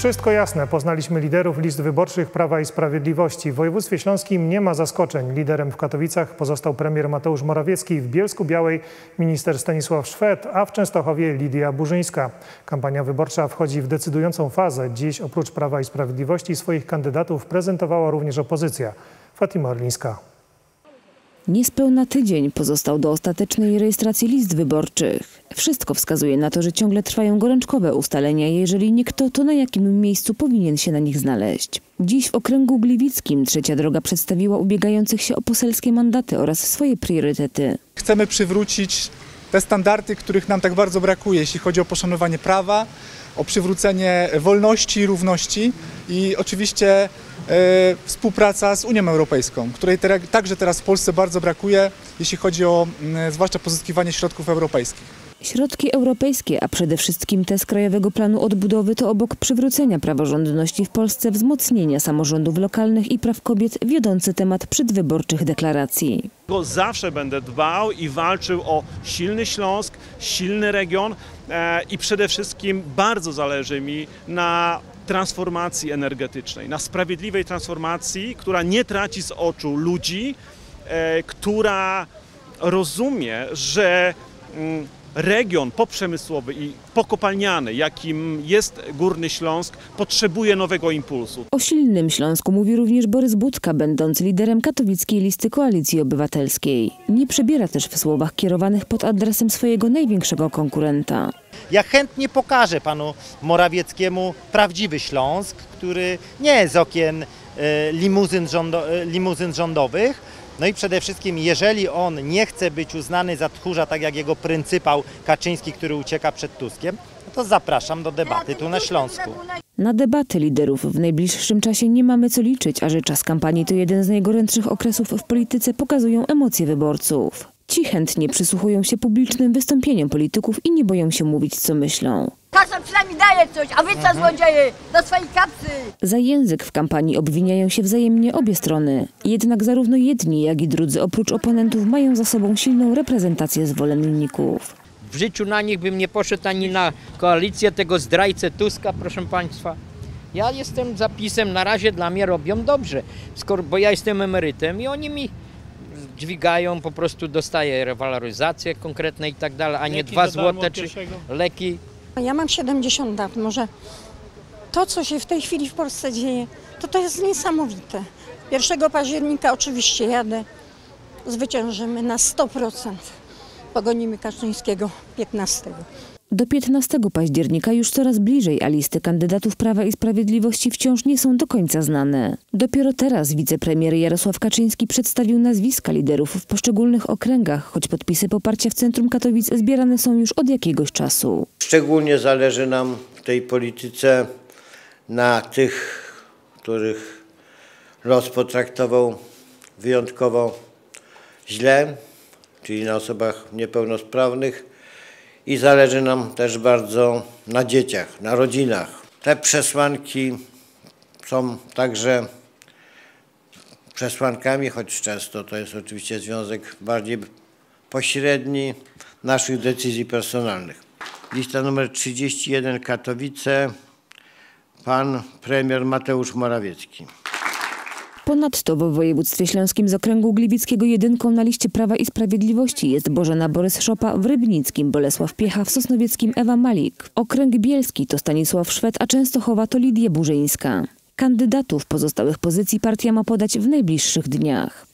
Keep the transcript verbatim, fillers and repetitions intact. Wszystko jasne. Poznaliśmy liderów list wyborczych Prawa i Sprawiedliwości. W województwie śląskim nie ma zaskoczeń. Liderem w Katowicach pozostał premier Mateusz Morawiecki, w Bielsku-Białej minister Stanisław Szwed, a w Częstochowie Lidia Burzyńska. Kampania wyborcza wchodzi w decydującą fazę. Dziś oprócz Prawa i Sprawiedliwości swoich kandydatów prezentowała również opozycja. Fatima Orlińska. Niespełna tydzień pozostał do ostatecznej rejestracji list wyborczych. Wszystko wskazuje na to, że ciągle trwają gorączkowe ustalenia, jeżeli nie kto, to na jakim miejscu powinien się na nich znaleźć. Dziś w okręgu gliwickim Trzecia Droga przedstawiła ubiegających się o poselskie mandaty oraz swoje priorytety. Chcemy przywrócić te standardy, których nam tak bardzo brakuje, jeśli chodzi o poszanowanie prawa, o przywrócenie wolności i równości i oczywiście yy, współpraca z Unią Europejską, której te, także teraz w Polsce bardzo brakuje, jeśli chodzi o yy, zwłaszcza pozyskiwanie środków europejskich. Środki europejskie, a przede wszystkim te z Krajowego Planu Odbudowy, to obok przywrócenia praworządności w Polsce wzmocnienia samorządów lokalnych i praw kobiet wiodący temat przedwyborczych deklaracji. Zawsze będę dbał i walczył o silny Śląsk, silny region i przede wszystkim bardzo zależy mi na transformacji energetycznej, na sprawiedliwej transformacji, która nie traci z oczu ludzi, która rozumie, że region poprzemysłowy i pokopalniany, jakim jest Górny Śląsk, potrzebuje nowego impulsu. O silnym Śląsku mówi również Borys Budka, będący liderem katowickiej listy Koalicji Obywatelskiej. Nie przebiera też w słowach kierowanych pod adresem swojego największego konkurenta. Ja chętnie pokażę panu Morawieckiemu prawdziwy Śląsk, który nie jest z okien limuzyn, rządo, limuzyn rządowych. No i przede wszystkim, jeżeli on nie chce być uznany za tchórza, tak jak jego pryncypał Kaczyński, który ucieka przed Tuskiem, to zapraszam do debaty tu na Śląsku. Na debaty liderów w najbliższym czasie nie mamy co liczyć, a że czas kampanii to jeden z najgorętszych okresów w polityce, pokazują emocje wyborców. Ci chętnie przysłuchują się publicznym wystąpieniom polityków i nie boją się mówić, co myślą. Kasa przynajmniej daje coś, a wy co złodzieje, do swojej kapsy. Za język w kampanii obwiniają się wzajemnie obie strony. Jednak zarówno jedni, jak i drudzy oprócz oponentów mają za sobą silną reprezentację zwolenników. W życiu na nich bym nie poszedł ani na koalicję tego zdrajcę Tuska, proszę państwa. Ja jestem za PiS-em, na razie dla mnie robią dobrze, skoro, bo ja jestem emerytem i oni mi dźwigają, po prostu dostaję rewaloryzację konkretne i tak dalej, a nie dwa złote czy leki. Ja mam siedemdziesiąt lat, może to, co się w tej chwili w Polsce dzieje, to to jest niesamowite. pierwszego października oczywiście jadę, zwyciężymy na sto procent, pogonimy Kaczyńskiego piętnastego. Do piętnastego października już coraz bliżej, a listy kandydatów Prawa i Sprawiedliwości wciąż nie są do końca znane. Dopiero teraz wicepremier Jarosław Kaczyński przedstawił nazwiska liderów w poszczególnych okręgach, choć podpisy poparcia w centrum Katowic zbierane są już od jakiegoś czasu. Szczególnie zależy nam w tej polityce na tych, których los potraktował wyjątkowo źle, czyli na osobach niepełnosprawnych. I zależy nam też bardzo na dzieciach, na rodzinach. Te przesłanki są także przesłankami, choć często to jest oczywiście związek bardziej pośredni naszych decyzji personalnych. Lista numer trzydzieści jeden Katowice, pan premier Mateusz Morawiecki. Ponadto w województwie śląskim z okręgu gliwickiego jedynką na liście Prawa i Sprawiedliwości jest Bożena Borys-Szopa, w Rybnickim Bolesław Piecha, w Sosnowieckim Ewa Malik. Okręg bielski to Stanisław Szwed, a Częstochowa to Lidia Burzyńska. Kandydatów pozostałych pozycji partia ma podać w najbliższych dniach.